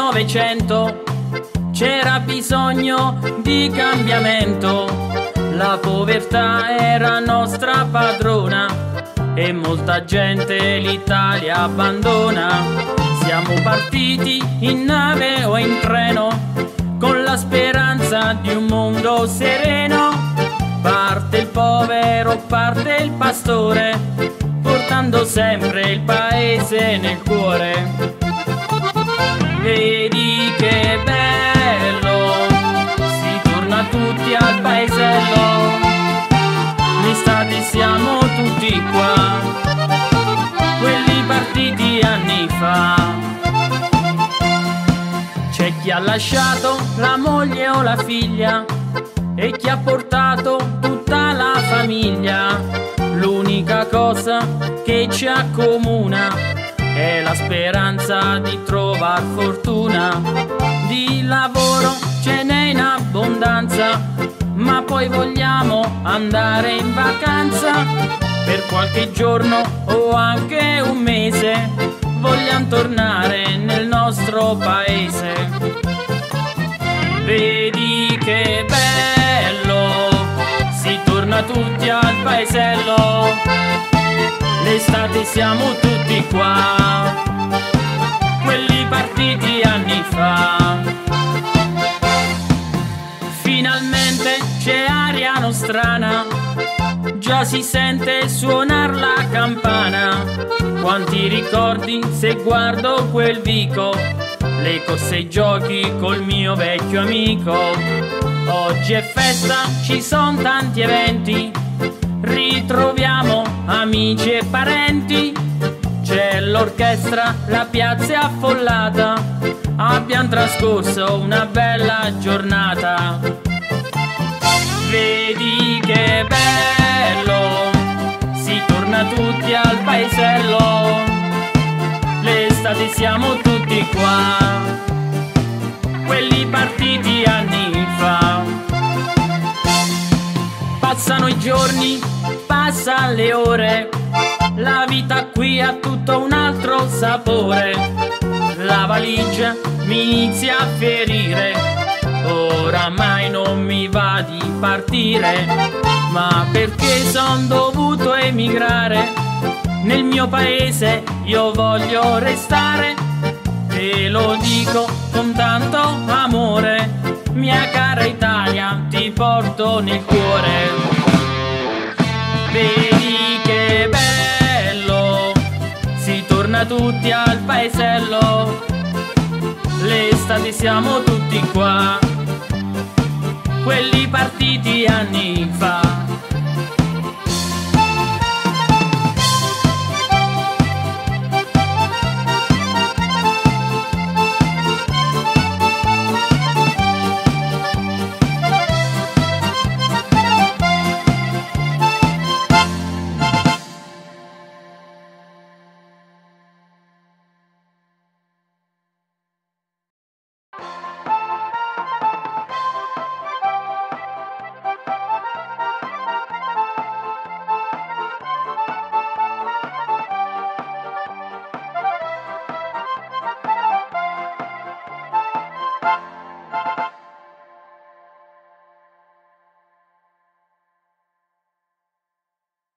Novecento c'era bisogno di cambiamento, la povertà era nostra padrona e molta gente l'Italia abbandona. Siamo partiti in nave o in treno con la speranza di un mondo sereno. Parte il povero, parte il pastore, portando sempre il paese nel cuore. Vedi che bello, si torna tutti al paesello, l'estate siamo tutti qua, quelli partiti anni fa. C'è chi ha lasciato la moglie o la figlia e chi ha portato tutta la famiglia. L'unica cosa che ci accomuna è la speranza di trovar fortuna. Di lavoro ce n'è in abbondanza, ma poi vogliamo andare in vacanza. Per qualche giorno o anche un mese vogliamo tornare nel nostro paese. Vedi che bello, si torna tutti al paesello, l'estate siamo tutti qua, quelli partiti anni fa. Finalmente c'è aria nostrana, già si sente suonar la campana. Quanti ricordi se guardo quel vico, le corse e i giochi col mio vecchio amico. Oggi è festa, ci sono tanti eventi, ritroviamo amici e parenti. C'è l'orchestra, la piazza è affollata, abbiamo trascorso una bella giornata. Vedi che bello, si torna tutti al paesello, l'estate siamo tutti qua, quelli partiti anni fa. Passano i giorni, passano le ore, la vita qui ha tutto un altro sapore. La valigia mi inizia a ferire, oramai non mi va di partire. Ma perché son dovuto emigrare? Nel mio paese io voglio restare. Te lo dico con tanto amore, mia cara Italia, ti porto nel cuore. Vedi che bello, si torna tutti al paesello, l'estate siamo tutti qua, quelli partiti anni fa.